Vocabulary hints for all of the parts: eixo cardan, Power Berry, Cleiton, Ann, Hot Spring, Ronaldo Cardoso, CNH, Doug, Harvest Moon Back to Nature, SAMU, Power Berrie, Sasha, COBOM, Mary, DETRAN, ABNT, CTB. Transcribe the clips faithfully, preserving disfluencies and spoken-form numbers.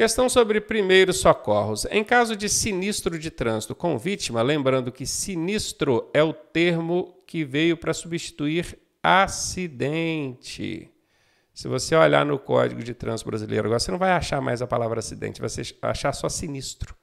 Questão sobre primeiros socorros. Em caso de sinistro de trânsito com vítima, lembrando que sinistro é o termo que veio para substituir acidente. Se você olhar no Código de Trânsito Brasileiro agora, você não vai achar mais a palavra acidente, você vai achar só sinistro.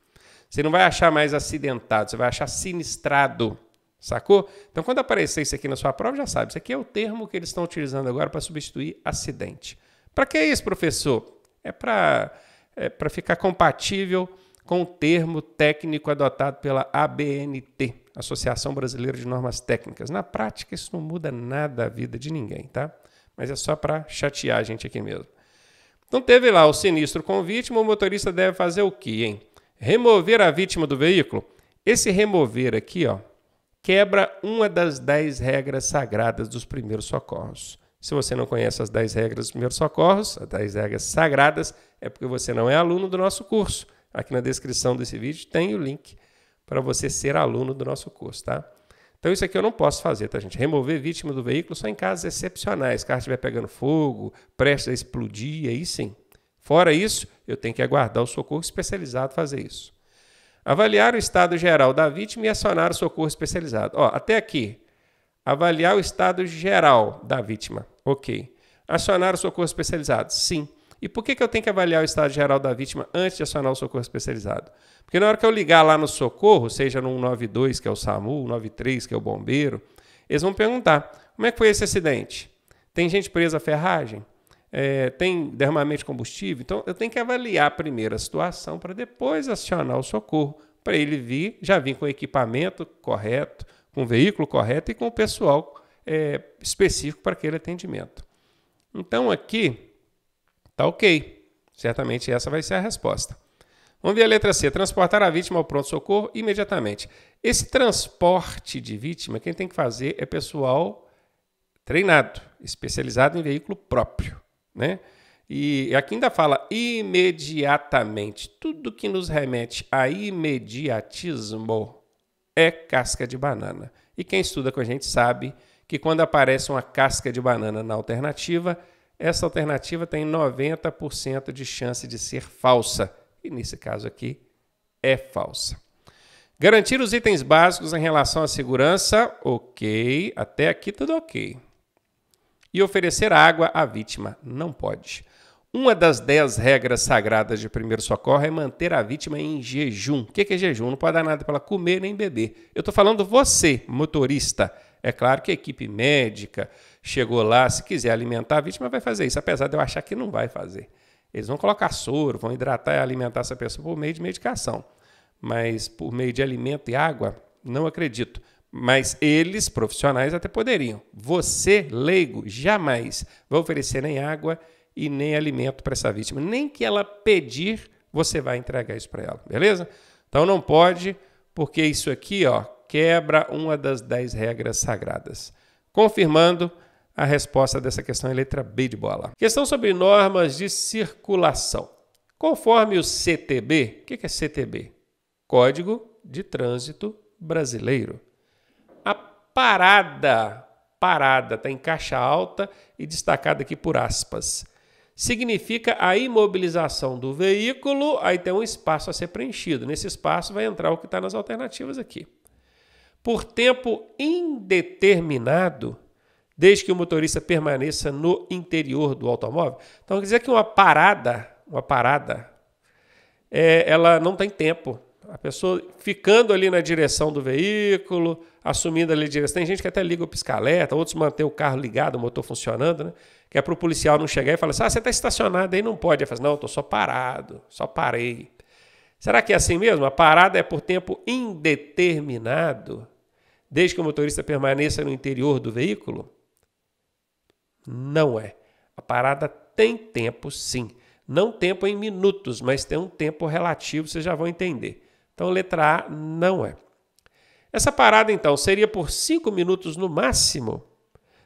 Você não vai achar mais acidentado, você vai achar sinistrado, sacou? Então, quando aparecer isso aqui na sua prova, já sabe, isso aqui é o termo que eles estão utilizando agora para substituir acidente. Para que é isso, professor? É para é para ficar compatível com o termo técnico adotado pela A B N T, Associação Brasileira de Normas Técnicas. Na prática, isso não muda nada a vida de ninguém, tá? Mas é só para chatear a gente aqui mesmo. Então, teve lá o sinistro com vítima, o motorista deve fazer o quê, hein? Remover a vítima do veículo. Esse remover aqui, ó, quebra uma das dez regras sagradas dos primeiros socorros. Se você não conhece as dez regras dos primeiros socorros, as dez regras sagradas, é porque você não é aluno do nosso curso. Aqui na descrição desse vídeo tem o link para você ser aluno do nosso curso, tá? Então isso aqui eu não posso fazer, tá, gente? Remover vítima do veículo só em casos excepcionais, carro estiver pegando fogo, prestes a explodir, aí sim. Fora isso, eu tenho que aguardar o socorro especializado fazer isso. Avaliar o estado geral da vítima e acionar o socorro especializado. Ó, até aqui. Avaliar o estado geral da vítima. Ok. Acionar o socorro especializado. Sim. E por que que eu tenho que avaliar o estado geral da vítima antes de acionar o socorro especializado? Porque na hora que eu ligar lá no socorro, seja no um nove dois, que é o SAMU, um nove três, que é o bombeiro, eles vão perguntar, como é que foi esse acidente? Tem gente presa à ferragem? É, tem derramamento de combustível? Então, eu tenho que avaliar primeiro a situação para depois acionar o socorro, para ele vir, já vir com o equipamento correto, com o veículo correto e com o pessoal é, específico para aquele atendimento. Então, aqui está ok. Certamente essa vai ser a resposta. Vamos ver a letra C. Transportar a vítima ao pronto-socorro imediatamente. Esse transporte de vítima, quem tem que fazer é pessoal treinado, especializado em veículo próprio, né? E aqui ainda fala imediatamente. Tudo que nos remete a imediatismo é casca de banana. E quem estuda com a gente sabe que quando aparece uma casca de banana na alternativa, essa alternativa tem noventa por cento de chance de ser falsa. E nesse caso aqui é falsa. Garantir os itens básicos em relação à segurança, ok. Até aqui tudo ok. E oferecer água à vítima. Não pode. Uma das dez regras sagradas de primeiro socorro é manter a vítima em jejum. O que é jejum? Não pode dar nada para ela comer nem beber. Eu estou falando você, motorista. É claro que a equipe médica chegou lá, se quiser alimentar a vítima, vai fazer isso, apesar de eu achar que não vai fazer. Eles vão colocar soro, vão hidratar e alimentar essa pessoa por meio de medicação. Mas por meio de alimento e água, não acredito. Mas eles, profissionais, até poderiam. Você, leigo, jamais vai oferecer nem água e nem alimento para essa vítima. Nem que ela pedir, você vai entregar isso para ela, beleza? Então não pode, porque isso aqui ó, quebra uma das dez regras sagradas. Confirmando a resposta dessa questão é letra B de bola. Questão sobre normas de circulação. Conforme o C T B, o que é C T B? Código de Trânsito Brasileiro. A parada, parada, está em caixa alta e destacada aqui por aspas. Significa a imobilização do veículo, aí tem um espaço a ser preenchido. Nesse espaço vai entrar o que está nas alternativas aqui. Por tempo indeterminado, desde que o motorista permaneça no interior do automóvel. Então, quer dizer que uma parada, uma parada, é, ela não tem tempo. A pessoa ficando ali na direção do veículo, assumindo ali a direção. Tem gente que até liga o pisca-alerta, outros mantêm o carro ligado, o motor funcionando, né? Que é para o policial não chegar e falar assim, ah, você está estacionado aí, não pode. Aí fala, não, estou só parado, só parei. Será que é assim mesmo? A parada é por tempo indeterminado, desde que o motorista permaneça no interior do veículo? Não é. A parada tem tempo, sim. Não tempo em minutos, mas tem um tempo relativo, vocês já vão entender. Então, letra A não é. Essa parada, então, seria por cinco minutos no máximo,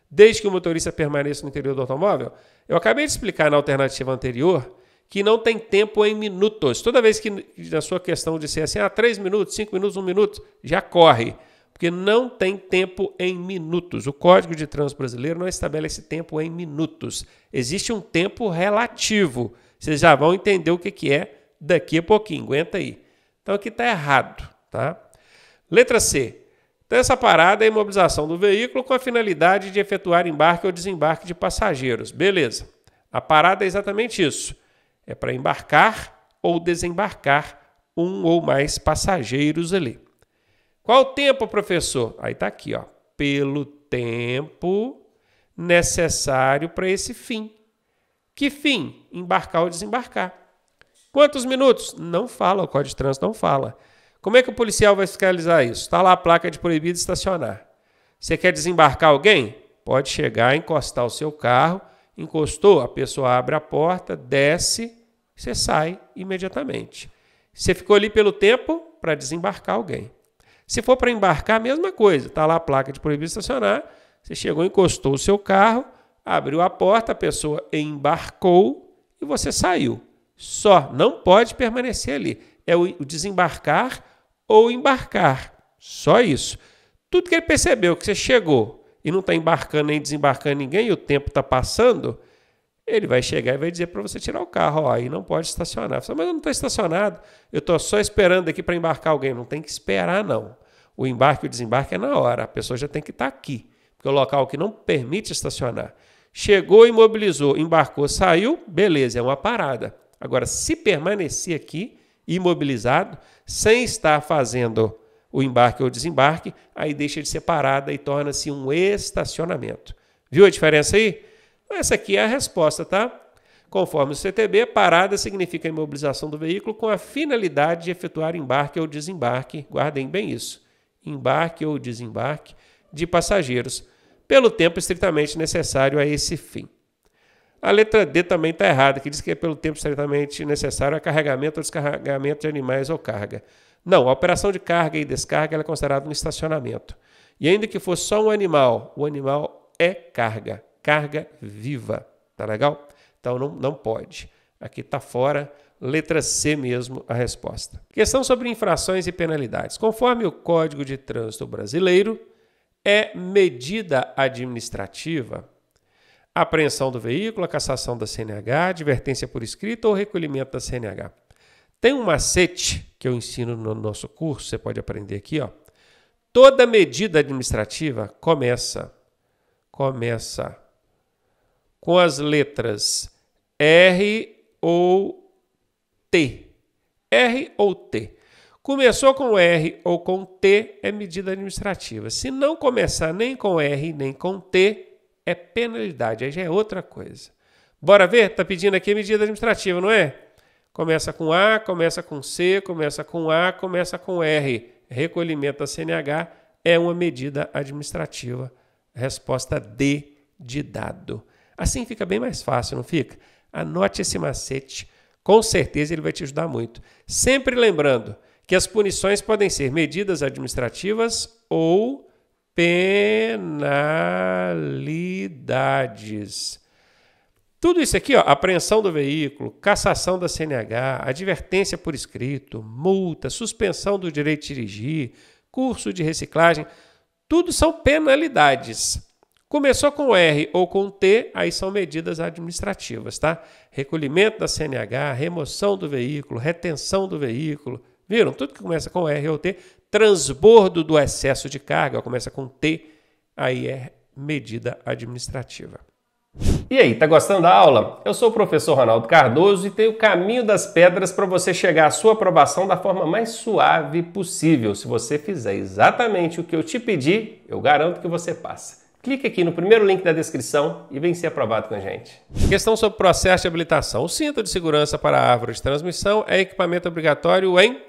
desde que o motorista permaneça no interior do automóvel? Eu acabei de explicar na alternativa anterior que não tem tempo em minutos. Toda vez que na sua questão disser assim, ah, três minutos, cinco minutos, um minuto, já corre, porque não tem tempo em minutos. O Código de Trânsito Brasileiro não estabelece tempo em minutos. Existe um tempo relativo. Vocês já vão entender o que é daqui a pouquinho, aguenta aí. Então aqui está errado, tá? Letra C. Então essa parada é a imobilização do veículo com a finalidade de efetuar embarque ou desembarque de passageiros. Beleza. A parada é exatamente isso. É para embarcar ou desembarcar um ou mais passageiros ali. Qual o tempo, professor? Aí está aqui, ó. Pelo tempo necessário para esse fim. Que fim? Embarcar ou desembarcar. Quantos minutos? Não fala, o Código de Trânsito não fala. Como é que o policial vai fiscalizar isso? Está lá a placa de proibido estacionar. Você quer desembarcar alguém? Pode chegar, encostar o seu carro, encostou, a pessoa abre a porta, desce, você sai imediatamente. Você ficou ali pelo tempo para desembarcar alguém. Se for para embarcar, a mesma coisa. Está lá a placa de proibido estacionar, você chegou, encostou o seu carro, abriu a porta, a pessoa embarcou e você saiu. Só, não pode permanecer ali. É o desembarcar ou embarcar. Só isso. Tudo que ele percebeu que você chegou e não está embarcando nem desembarcando ninguém e o tempo está passando, ele vai chegar e vai dizer para você tirar o carro. Ó, aí não pode estacionar. Você fala, mas eu não estou estacionado, eu estou só esperando aqui para embarcar alguém. Não tem que esperar, não. O embarque e o desembarque é na hora. A pessoa já tem que estar aqui, porque é o local que não permite estacionar. Chegou, imobilizou, embarcou, saiu, beleza, é uma parada. Agora, se permanecer aqui, imobilizado, sem estar fazendo o embarque ou desembarque, aí deixa de ser parada e torna-se um estacionamento. Viu a diferença aí? Essa aqui é a resposta, tá? Conforme o C T B, parada significa imobilização do veículo com a finalidade de efetuar embarque ou desembarque, guardem bem isso, embarque ou desembarque de passageiros, pelo tempo estritamente necessário a esse fim. A letra D também está errada, que diz que é pelo tempo estritamente necessário a carregamento ou descarregamento de animais ou carga. Não, a operação de carga e descarga ela é considerada um estacionamento. E ainda que for só um animal, o animal é carga, carga viva. Tá legal? Então não, não pode. Aqui está fora, letra C mesmo a resposta. Questão sobre infrações e penalidades. Conforme o Código de Trânsito Brasileiro, é medida administrativa a apreensão do veículo, a cassação da C N H, advertência por escrito ou recolhimento da C N H. Tem um macete que eu ensino no nosso curso, você pode aprender aqui, ó. Toda medida administrativa começa, começa com as letras R ou T. R ou T. Começou com R ou com T é medida administrativa. Se não começar nem com R nem com T, é penalidade, aí já é outra coisa. Bora ver? Está pedindo aqui medida administrativa, não é? Começa com A, começa com C, começa com A, começa com R. Recolhimento da C N H é uma medida administrativa. Resposta D de dado. Assim fica bem mais fácil, não fica? Anote esse macete, com certeza ele vai te ajudar muito. Sempre lembrando que as punições podem ser medidas administrativas ou penalidades. Tudo isso aqui, ó, apreensão do veículo, cassação da C N H, advertência por escrito, multa, suspensão do direito de dirigir, curso de reciclagem, tudo são penalidades. Começou com R ou com T, aí são medidas administrativas, tá? Recolhimento da C N H, remoção do veículo, retenção do veículo, viram? Tudo que começa com R ou T, transbordo do excesso de carga, ó, começa com T, aí é medida administrativa. E aí, tá gostando da aula? Eu sou o professor Ronaldo Cardoso e tenho o caminho das pedras para você chegar à sua aprovação da forma mais suave possível. Se você fizer exatamente o que eu te pedi, eu garanto que você passa. Clique aqui no primeiro link da descrição e vem ser aprovado com a gente. Questão sobre processo de habilitação. O cinto de segurança para a árvore de transmissão é equipamento obrigatório em...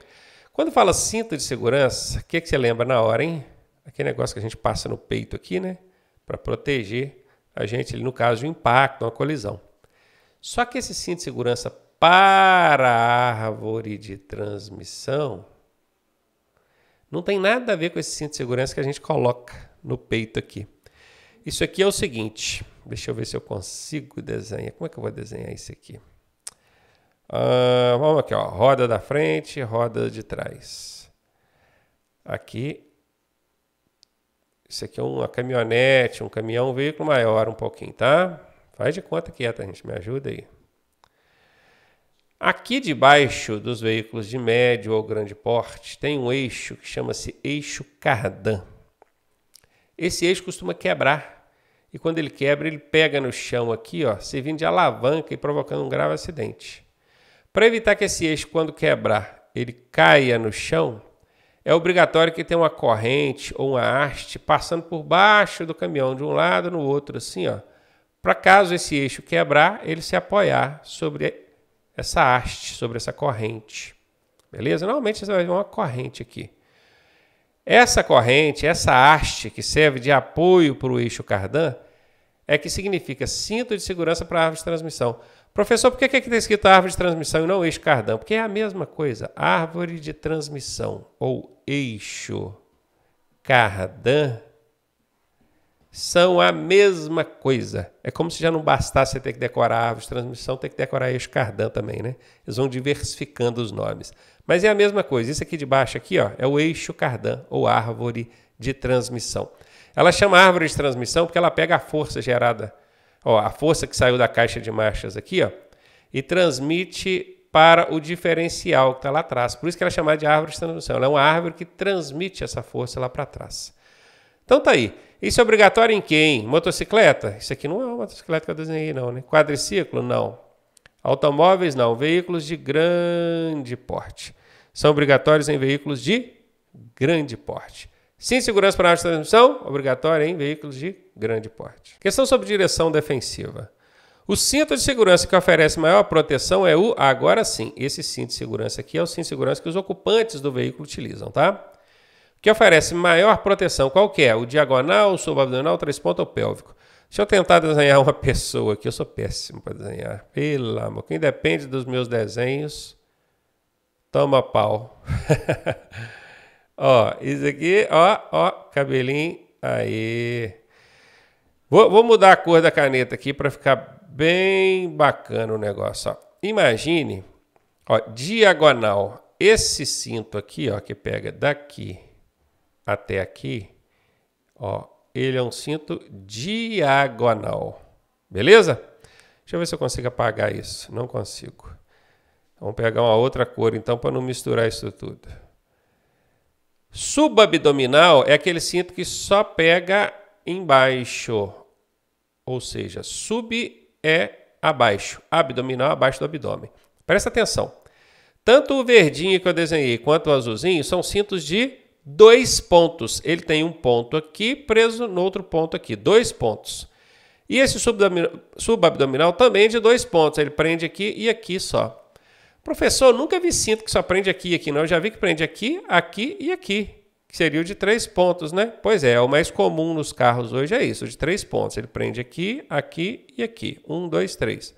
Quando fala cinto de segurança, o que, que você lembra na hora, hein? Aquele negócio que a gente passa no peito aqui, né? Para proteger a gente, no caso de um impacto, uma colisão. Só que esse cinto de segurança para a árvore de transmissão não tem nada a ver com esse cinto de segurança que a gente coloca no peito aqui. Isso aqui é o seguinte, deixa eu ver se eu consigo desenhar. Como é que eu vou desenhar isso aqui? Uh, vamos aqui, ó, roda da frente, roda de trás. Aqui, isso aqui é uma caminhonete, um caminhão, um veículo maior um pouquinho, tá? Faz de conta que é, tá, gente? Me ajuda aí. Aqui debaixo dos veículos de médio ou grande porte tem um eixo que chama-se eixo cardan. Esse eixo costuma quebrar e quando ele quebra ele pega no chão aqui, ó, servindo de alavanca e provocando um grave acidente. Para evitar que esse eixo, quando quebrar, ele caia no chão, é obrigatório que tenha uma corrente ou uma haste passando por baixo do caminhão, de um lado no outro, assim, ó, para caso esse eixo quebrar, ele se apoiar sobre essa haste, sobre essa corrente. Beleza? Normalmente você vai ver uma corrente aqui. Essa corrente, essa haste que serve de apoio para o eixo cardan, é que significa cinto de segurança para a árvore de transmissão. Professor, por que aqui está escrito árvore de transmissão e não eixo cardan? Porque é a mesma coisa. Árvore de transmissão ou eixo cardan são a mesma coisa. É como se já não bastasse você ter que decorar árvore de transmissão, ter que decorar eixo cardan também, né? Eles vão diversificando os nomes. Mas é a mesma coisa. Isso aqui de baixo aqui, ó, é o eixo cardan ou árvore de transmissão. Ela chama árvore de transmissão porque ela pega a força gerada, ó, a força que saiu da caixa de marchas aqui, ó, e transmite para o diferencial que está lá atrás. Por isso que ela é chamada de árvore de transmissão. Ela é uma árvore que transmite essa força lá para trás. Então tá aí. Isso é obrigatório em quem? Motocicleta? Isso aqui não é uma motocicleta que eu desenhei, não, né? Quadriciclo? Não. Automóveis? Não. Veículos de grande porte. São obrigatórios em veículos de grande porte. Sim, segurança para a árvore de transmissão, obrigatória em veículos de grande porte. Questão sobre direção defensiva. O cinto de segurança que oferece maior proteção é o... Agora sim, esse cinto de segurança aqui é o cinto de segurança que os ocupantes do veículo utilizam, tá? Que oferece maior proteção, qual que é? O diagonal, o subabdominal, três pontos ou pélvico. Deixa eu tentar desenhar uma pessoa aqui, eu sou péssimo para desenhar. Pelo amor, quem depende dos meus desenhos, toma pau. Ó, isso aqui, ó, ó, cabelinho, aí. Vou, vou mudar a cor da caneta aqui para ficar bem bacana o negócio, ó. Imagine, ó, diagonal, esse cinto aqui, ó, que pega daqui até aqui, ó, ele é um cinto diagonal, beleza? Deixa eu ver se eu consigo apagar isso, não consigo. Vamos pegar uma outra cor então para não misturar isso tudo. Subabdominal é aquele cinto que só pega embaixo, ou seja, sub é abaixo, abdominal abaixo do abdômen. Presta atenção, tanto o verdinho que eu desenhei quanto o azulzinho são cintos de dois pontos. Ele tem um ponto aqui preso no outro ponto aqui. Dois pontos. E esse subabdominal também é de dois pontos. Ele prende aqui e aqui só. Professor, eu nunca vi cinto que só prende aqui e aqui. Não, eu já vi que prende aqui, aqui e aqui. Que seria o de três pontos, né? Pois é, o mais comum nos carros hoje é isso. O de três pontos. Ele prende aqui, aqui e aqui. Um, dois, três.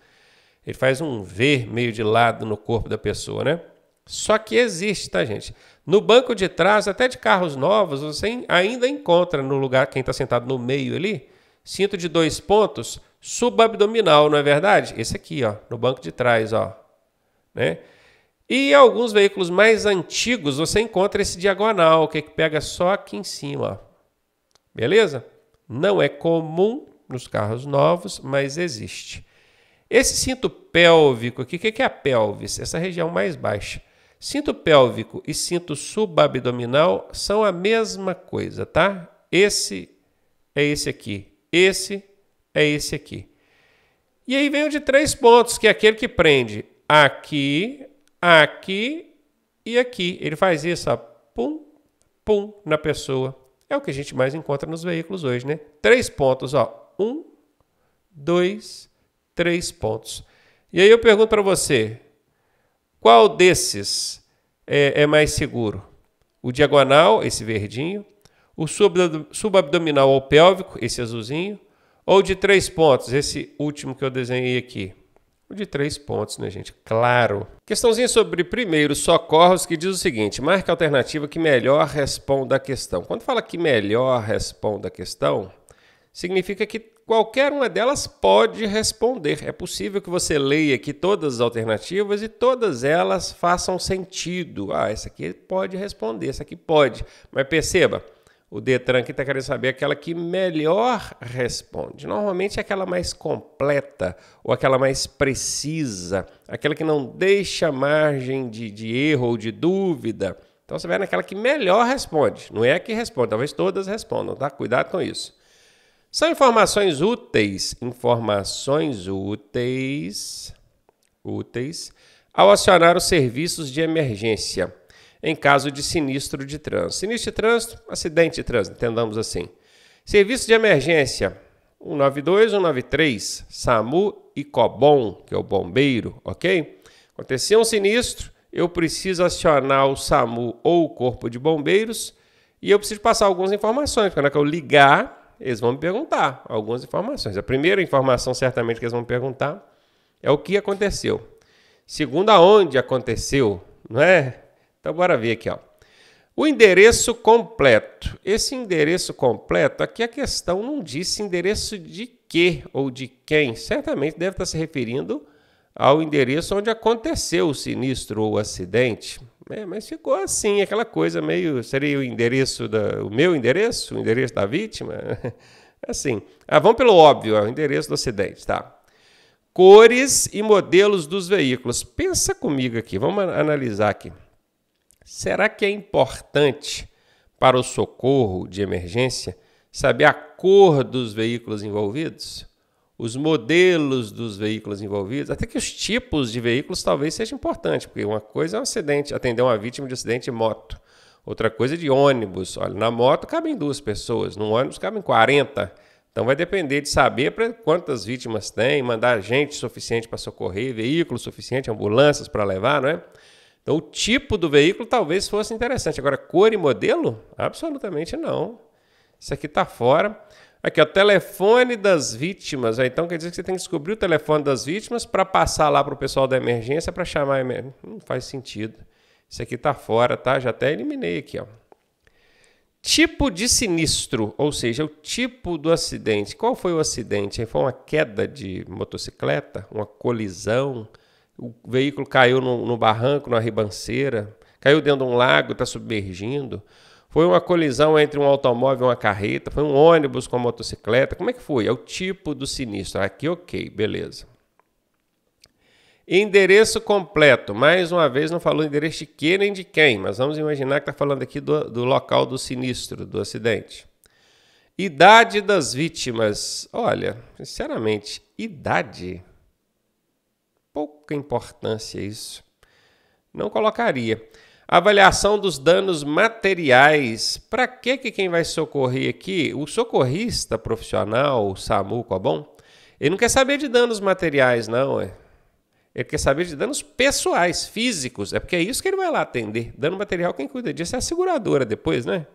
Ele faz um V meio de lado no corpo da pessoa, né? Só que existe, tá, gente? No banco de trás, até de carros novos, você ainda encontra no lugar, quem está sentado no meio ali, cinto de dois pontos, subabdominal, não é verdade? Esse aqui, ó, no banco de trás, ó, né? E alguns veículos mais antigos, você encontra esse diagonal, que é que pega só aqui em cima, ó. Beleza? Não é comum nos carros novos, mas existe. Esse cinto pélvico aqui, o que é a pelvis? Essa região mais baixa. Cinto pélvico e cinto subabdominal são a mesma coisa, tá? Esse é esse aqui, esse é esse aqui. E aí vem o de três pontos, que é aquele que prende aqui, aqui e aqui. Ele faz isso, ó, pum, pum, na pessoa. É o que a gente mais encontra nos veículos hoje, né? Três pontos, ó, um, dois, três pontos. E aí eu pergunto para você, qual desses é, é mais seguro? O diagonal, esse verdinho, o subabdominal ou pélvico, esse azulzinho, ou de três pontos, esse último que eu desenhei aqui? O de três pontos, né, gente? Claro. Questãozinha sobre primeiros socorros que diz o seguinte, marca a alternativa que melhor responda a questão. Quando fala que melhor responda a questão, significa que qualquer uma delas pode responder. É possível que você leia aqui todas as alternativas e todas elas façam sentido. Ah, essa aqui pode responder, essa aqui pode. Mas perceba, O DETRAN aqui está querendo saber aquela que melhor responde. Normalmente é aquela mais completa ou aquela mais precisa, aquela que não deixa margem de, de erro ou de dúvida. Então você vai naquela que melhor responde. Não é a que responde, talvez todas respondam, tá? Cuidado com isso. São informações úteis. Informações úteis, úteis ao acionar os serviços de emergência. Em caso de sinistro de trânsito. Sinistro de trânsito, acidente de trânsito, entendamos assim. Serviço de emergência, um nove dois, um nove três, SAMU e COBOM, que é o bombeiro, ok? Aconteceu um sinistro, eu preciso acionar o SAMU ou o corpo de bombeiros e eu preciso passar algumas informações, porque na hora que eu ligar, eles vão me perguntar algumas informações. A primeira informação, certamente, que eles vão me perguntar é o que aconteceu. Segundo, aonde aconteceu, não é? Então, bora ver aqui, ó. O endereço completo. Esse endereço completo, aqui a questão não disse endereço de quê ou de quem. Certamente deve estar se referindo ao endereço onde aconteceu o sinistro ou o acidente. É, mas ficou assim, aquela coisa meio... Seria o endereço, da, o meu endereço? O endereço da vítima? Assim. Ah, vamos pelo óbvio, ó, o endereço do acidente, tá? Cores e modelos dos veículos. Pensa comigo aqui, vamos analisar aqui. Será que é importante para o socorro de emergência saber a cor dos veículos envolvidos? Os modelos dos veículos envolvidos? Até que os tipos de veículos talvez seja importante, porque uma coisa é um acidente, atender uma vítima de acidente de moto. Outra coisa é de ônibus. Olha, na moto cabem duas pessoas, no ônibus cabem quarenta. Então vai depender de saber para quantas vítimas tem, mandar gente suficiente para socorrer, veículo suficiente, ambulâncias para levar, não é? Então, o tipo do veículo talvez fosse interessante. Agora, cor e modelo? Absolutamente não. Isso aqui está fora. Aqui, o telefone das vítimas. Então, quer dizer que você tem que descobrir o telefone das vítimas para passar lá para o pessoal da emergência para chamar a emergência. Não faz sentido. Isso aqui está fora, tá? Já até eliminei aqui, ó. Tipo de sinistro, ou seja, o tipo do acidente. Qual foi o acidente? Foi uma queda de motocicleta? Uma colisão? O veículo caiu no, no barranco, na ribanceira, caiu dentro de um lago, está submergindo. Foi uma colisão entre um automóvel e uma carreta, foi um ônibus com a motocicleta. Como é que foi? É o tipo do sinistro. Aqui, ok, beleza. Endereço completo. Mais uma vez, não falou endereço de que nem de quem, mas vamos imaginar que está falando aqui do, do local do sinistro, do acidente. Idade das vítimas. Olha, sinceramente, idade... Pouca importância isso. Não colocaria. Avaliação dos danos materiais. Para que que quem vai socorrer aqui? O socorrista profissional, o SAMU, COBOM, ele não quer saber de danos materiais, não. É. Ele quer saber de danos pessoais, físicos. É porque é isso que ele vai lá atender. Dano material, quem cuida disso é a seguradora depois, né?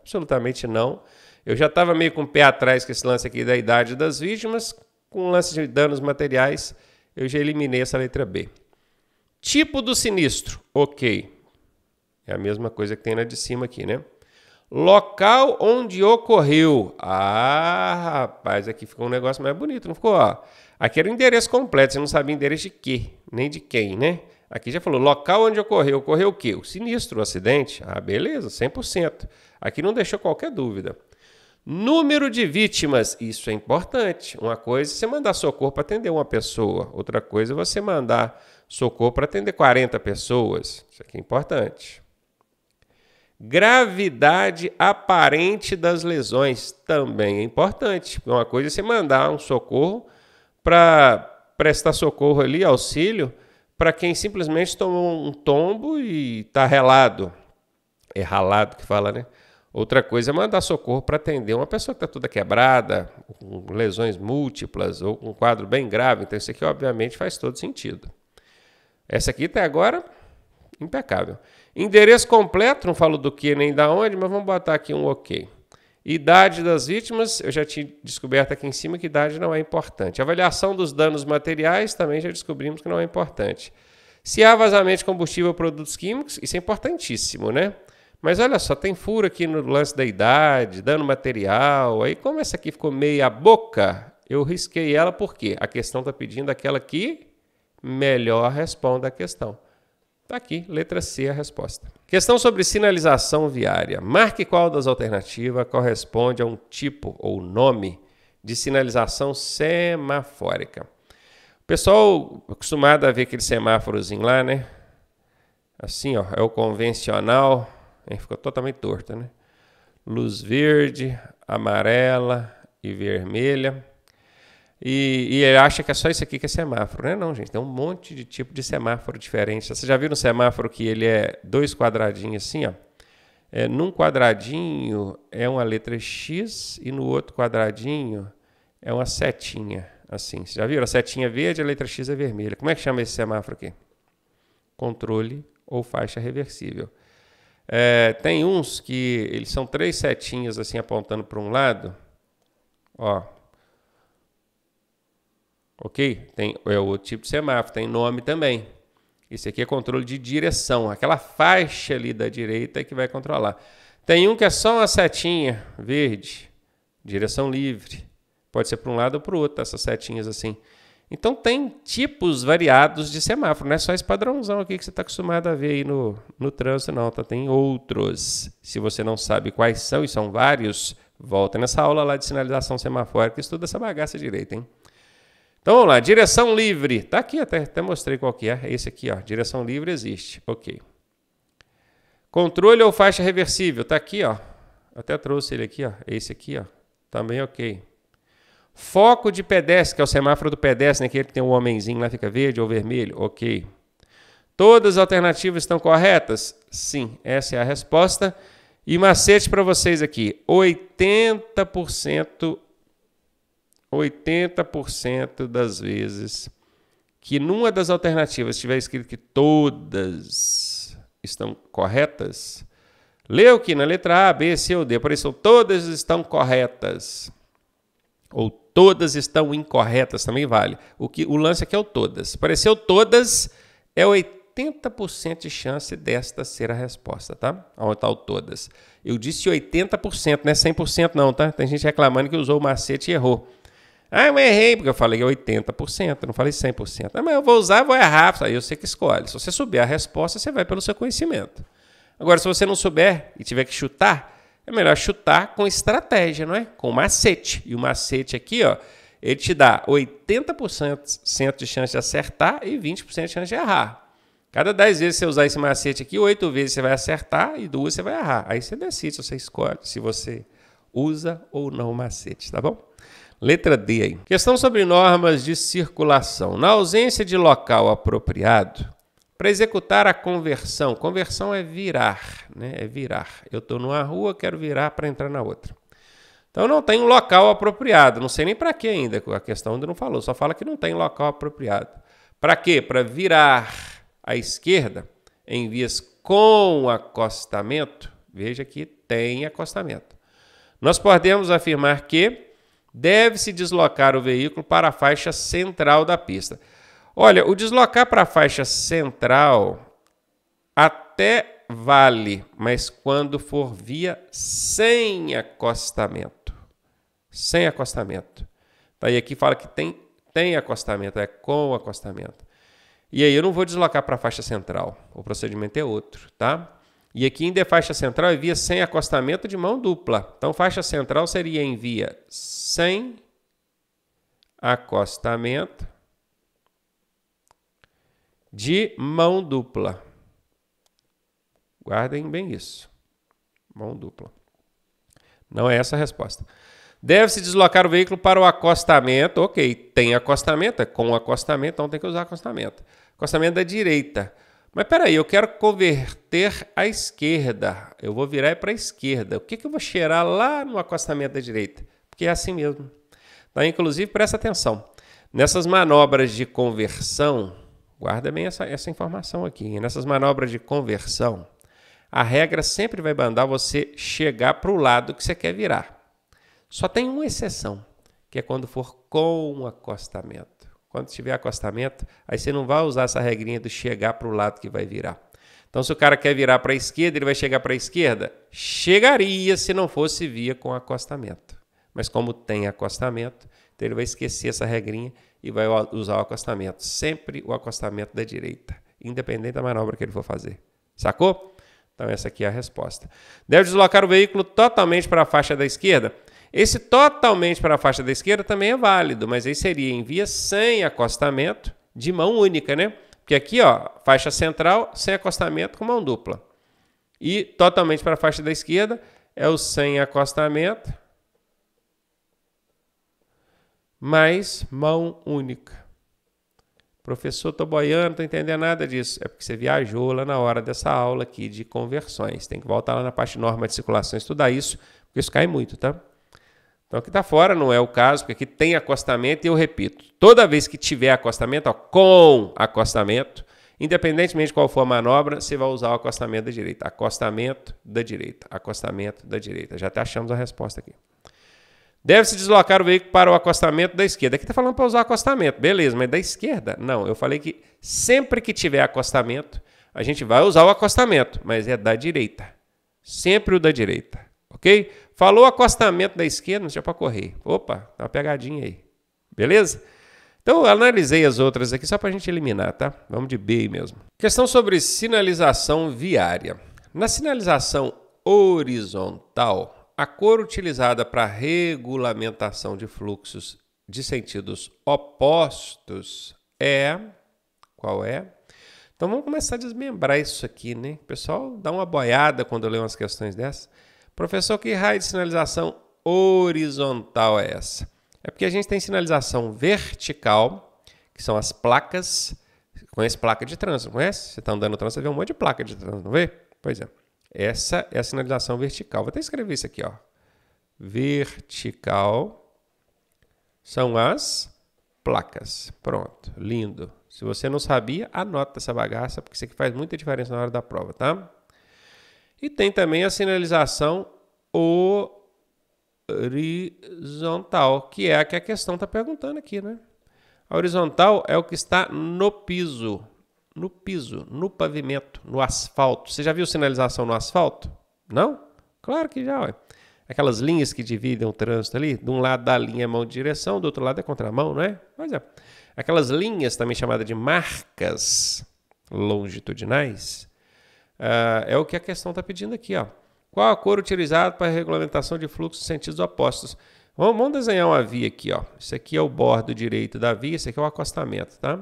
Absolutamente não. Eu já estava meio com o pé atrás com esse lance aqui da idade das vítimas, com o lance de danos materiais. Eu já eliminei essa letra B. Tipo do sinistro, ok. É a mesma coisa que tem na de cima aqui, né? Local onde ocorreu. Ah, rapaz, aqui ficou um negócio mais bonito, não ficou? Ó, aqui era o endereço completo, você não sabia endereço de quê, nem de quem, né? Aqui já falou, local onde ocorreu. Ocorreu o quê? O sinistro, o acidente. Ah, beleza, cem por cento. Aqui não deixou qualquer dúvida. Número de vítimas, isso é importante. Uma coisa é você mandar socorro para atender uma pessoa. Outra coisa é você mandar socorro para atender quarenta pessoas. Isso aqui é importante. Gravidade aparente das lesões também é importante. Uma coisa é você mandar um socorro para prestar socorro ali, auxílio, para quem simplesmente tomou um tombo e está relado. É ralado que fala, né? Outra coisa é mandar socorro para atender uma pessoa que está toda quebrada, com lesões múltiplas ou com um quadro bem grave. Então, isso aqui, obviamente, faz todo sentido. Essa aqui, até agora, impecável. Endereço completo, não falo do que nem da onde, mas vamos botar aqui um ok. Idade das vítimas, eu já tinha descoberto aqui em cima que idade não é importante. Avaliação dos danos materiais, também já descobrimos que não é importante. Se há vazamento de combustível ou produtos químicos, isso é importantíssimo, né? Mas olha só, tem furo aqui no lance da idade, dano material. Aí como essa aqui ficou meia boca, eu risquei ela porque a questão está pedindo aquela que melhor responda a questão. Está aqui, letra C, a resposta. Questão sobre sinalização viária. Marque qual das alternativas corresponde a um tipo ou nome de sinalização semafórica. O pessoal acostumado a ver aquele semáforozinho lá, né? Assim, ó, é o convencional. Hein, ficou totalmente torto, né? Luz verde, amarela e vermelha. E, e ele acha que é só isso aqui que é semáforo, né? Não, gente, tem um monte de tipo de semáforo diferente. Você já viu no semáforo que ele é dois quadradinhos assim, ó? É, num quadradinho é uma letra X e no outro quadradinho é uma setinha, assim. Vocês já viram? A setinha é verde, a letra X é vermelha. Como é que chama esse semáforo aqui? Controle ou faixa reversível. É, tem uns que eles são três setinhas assim apontando para um lado, ó. Ok? Tem, é outro tipo de semáforo, tem nome também. Esse aqui é controle de direção, aquela faixa ali da direita que vai controlar. Tem um que é só uma setinha verde, direção livre. Pode ser para um lado ou para o outro, essas setinhas assim. Então tem tipos variados de semáforo, não é só esse padrãozão aqui que você está acostumado a ver aí no, no trânsito, não. Tá? Tem outros. Se você não sabe quais são, e são vários, volta nessa aula lá de sinalização semafórica e estuda essa bagaça direita, hein? Então vamos lá, direção livre. Está aqui, até, até mostrei qual que é. É esse aqui, ó. Direção livre existe. Ok. Controle ou faixa reversível. Está aqui, ó. Até trouxe ele aqui, ó. É esse aqui, ó. Também ok. Foco de pedestre, que é o semáforo do pedestre, né? Que ele tem um homenzinho lá, fica verde ou vermelho. Ok. Todas as alternativas estão corretas? Sim, essa é a resposta. E macete para vocês aqui: oitenta por cento. oitenta por cento das vezes que numa das alternativas tiver escrito que todas estão corretas, leu que na letra A, B, C ou D, por isso todas estão corretas, ou todas estão incorretas, também vale. O, que, o lance aqui é o todas. Apareceu todas, é oitenta por cento de chance desta ser a resposta, tá? Onde está o todas? Eu disse oitenta por cento, não é cem por cento não, tá? Tem gente reclamando que usou o macete e errou. Ah, eu errei, porque eu falei oitenta por cento, eu não falei cem por cento. Ah, mas eu vou usar, vou errar. Aí você que escolhe. Se você souber a resposta, você vai pelo seu conhecimento. Agora, se você não souber e tiver que chutar, é melhor chutar com estratégia, não é? Com macete. E o macete aqui, ó, ele te dá oitenta por cento de chance de acertar e vinte por cento de chance de errar. Cada dez vezes você usar esse macete aqui, oito vezes você vai acertar e duas você vai errar. Aí você decide, você escolhe se você usa ou não o macete, tá bom? Letra D aí. Questão sobre normas de circulação. Na ausência de local apropriado, para executar a conversão, conversão é virar, né? É virar. Eu estou numa rua, quero virar para entrar na outra. Então não tem um local apropriado. Não sei nem para que ainda, a questão ainda não falou. Só fala que não tem local apropriado. Para quê? Para virar à esquerda em vias com acostamento. Veja que tem acostamento. Nós podemos afirmar que deve-se deslocar o veículo para a faixa central da pista. Olha, o deslocar para a faixa central até vale, mas quando for via sem acostamento. Sem acostamento. Tá, e aqui fala que tem, tem acostamento, é com acostamento. E aí eu não vou deslocar para a faixa central, o procedimento é outro, tá? E aqui ainda é faixa central é via sem acostamento de mão dupla. Então, faixa central seria em via sem acostamento de mão dupla. Guardem bem isso. Mão dupla. Não é essa a resposta. Deve-se deslocar o veículo para o acostamento. Ok, tem acostamento, é com acostamento, então tem que usar acostamento. Acostamento da direita. Mas peraí, eu quero converter à esquerda. Eu vou virar para a esquerda. O que, que eu vou cheirar lá no acostamento da direita? Porque é assim mesmo. Tá? Inclusive, presta atenção. Nessas manobras de conversão, guarda bem essa, essa informação aqui. Nessas manobras de conversão, a regra sempre vai mandar você chegar para o lado que você quer virar. Só tem uma exceção, que é quando for com acostamento. Quando tiver acostamento, aí você não vai usar essa regrinha do chegar para o lado que vai virar. Então, se o cara quer virar para a esquerda, ele vai chegar para a esquerda? Chegaria se não fosse via com acostamento. Mas como tem acostamento, então ele vai esquecer essa regrinha e vai usar o acostamento. Sempre o acostamento da direita. independente da manobra que ele for fazer. Sacou? Então essa aqui é a resposta. Deve deslocar o veículo totalmente para a faixa da esquerda. Esse totalmente para a faixa da esquerda também é válido, mas aí seria em via sem acostamento, de mão única, né? Porque aqui, ó, faixa central, sem acostamento, com mão dupla. E totalmente para a faixa da esquerda é o sem acostamento, mais mão única. Professor, tô boiando, não tô entendendo nada disso. É porque você viajou lá na hora dessa aula aqui de conversões. Tem que voltar lá na parte de norma de circulação e estudar isso, porque isso cai muito, tá? Então aqui tá fora, não é o caso, porque aqui tem acostamento e eu repito, toda vez que tiver acostamento, ó, com acostamento, independentemente de qual for a manobra, você vai usar o acostamento da direita, acostamento da direita, acostamento da direita. Já até achamos a resposta aqui. Deve-se deslocar o veículo para o acostamento da esquerda. Aqui tá falando para usar acostamento, beleza, mas da esquerda? Não, eu falei que sempre que tiver acostamento, a gente vai usar o acostamento, mas é da direita, sempre o da direita. Ok? Falou acostamento da esquerda, não tinha para correr. Opa, tá uma pegadinha aí. Beleza? Então, eu analisei as outras aqui só para a gente eliminar, tá? Vamos de B mesmo. Questão sobre sinalização viária. Na sinalização horizontal, a cor utilizada para regulamentação de fluxos de sentidos opostos é... Qual é? Então, vamos começar a desmembrar isso aqui, né? O pessoal dá uma boiada quando eu leio umas questões dessas. Professor, que raio de sinalização horizontal é essa? É porque a gente tem sinalização vertical, que são as placas. Conhece placa de trânsito, conhece? Você está andando no trânsito, você vê um monte de placa de trânsito, não vê? Pois é. Essa é a sinalização vertical. Vou até escrever isso aqui, ó. Vertical são as placas. Pronto, lindo. Se você não sabia, anota essa bagaça, porque isso aqui faz muita diferença na hora da prova, tá? E tem também a sinalização horizontal, que é a que a questão está perguntando aqui, né? A horizontal é o que está no piso, no piso, no pavimento, no asfalto. Você já viu sinalização no asfalto? Não? Claro que já, ué. Aquelas linhas que dividem o trânsito ali, de um lado da linha é mão de direção, do outro lado é contramão, não é? Pois é. Aquelas linhas, também chamadas de marcas longitudinais, Uh, é o que a questão está pedindo aqui, ó. Qual a cor utilizada para a regulamentação de fluxos de sentidos opostos? Vamos, vamos desenhar uma via aqui, ó. Esse aqui é o bordo direito da via, esse aqui é o acostamento, tá?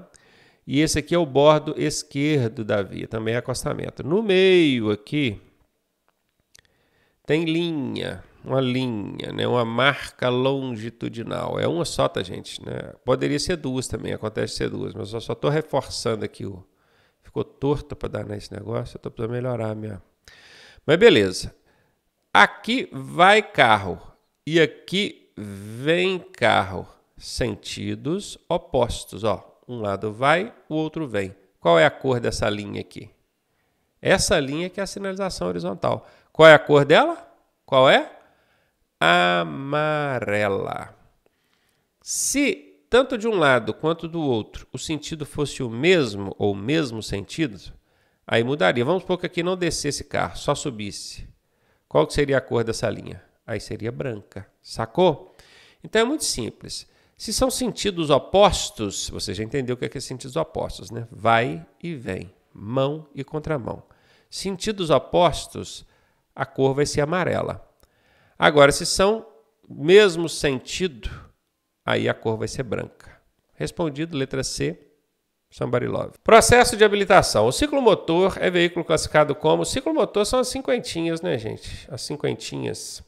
E esse aqui é o bordo esquerdo da via, também é acostamento. No meio aqui tem linha, uma linha, né? Uma marca longitudinal. É uma só, tá, gente? Né? Poderia ser duas também, acontece ser duas, mas eu só estou reforçando aqui o... Ficou torto para dar nesse negócio, eu estou precisando melhorar a minha... Mas beleza. Aqui vai carro e aqui vem carro. Sentidos opostos, ó. Um lado vai, o outro vem. Qual é a cor dessa linha aqui? Essa linha que é a sinalização horizontal. Qual é a cor dela? Qual é? Amarela. Se... tanto de um lado quanto do outro, o sentido fosse o mesmo ou o mesmo sentido, aí mudaria. Vamos supor que aqui não descesse carro, só subisse. Qual que seria a cor dessa linha? Aí seria branca, sacou? Então é muito simples. Se são sentidos opostos, você já entendeu o que é, que é sentidos opostos, né? Vai e vem, mão e contramão. Sentidos opostos, a cor vai ser amarela. Agora, se são mesmo sentido... aí a cor vai ser branca. Respondido, letra C, somebody love. Processo de habilitação. O ciclomotor é veículo classificado como... Ciclomotor são as cinquentinhas, né, gente? As cinquentinhas.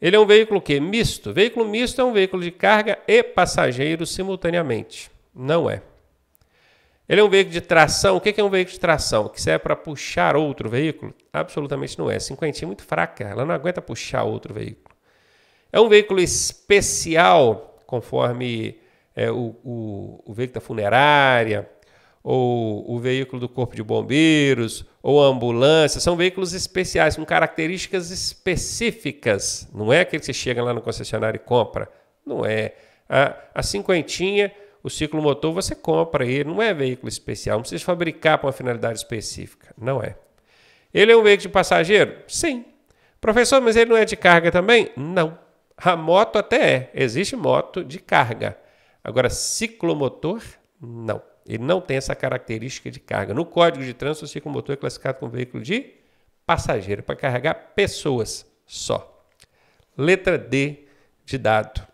Ele é um veículo que misto. Veículo misto é um veículo de carga e passageiro simultaneamente. Não é. Ele é um veículo de tração. O que é um veículo de tração? Que serve para puxar outro veículo? Absolutamente não é. Cinquentinha é muito fraca. Ela não aguenta puxar outro veículo. É um veículo especial... conforme é, o, o, o veículo da funerária, ou o veículo do corpo de bombeiros, ou a ambulância. São veículos especiais, com características específicas. Não é aquele que você chega lá no concessionário e compra. Não é. A, a cinquentinha, o ciclomotor, você compra ele. Não é veículo especial. Não precisa fabricar para uma finalidade específica. Não é. Ele é um veículo de passageiro? Sim. Professor, mas ele não é de carga também? Não. A moto até é. Existe moto de carga. Agora, ciclomotor, não. Ele não tem essa característica de carga. No Código de Trânsito, o ciclomotor é classificado como veículo de passageiro, para carregar pessoas só. Letra D de dado.